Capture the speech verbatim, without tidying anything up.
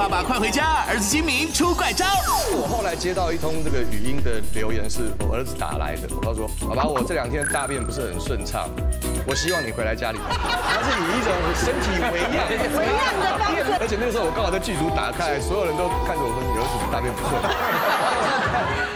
爸爸快回家，儿子精明出怪招。我后来接到一通这个语音的留言，是我儿子打来的。我告诉我，爸爸，我这两天大便不是很顺畅，我希望你回来家里。他是以一种身体为样为样的方式，而且那时候我刚好在剧组打开，所有人都看着我说你儿子大便不顺。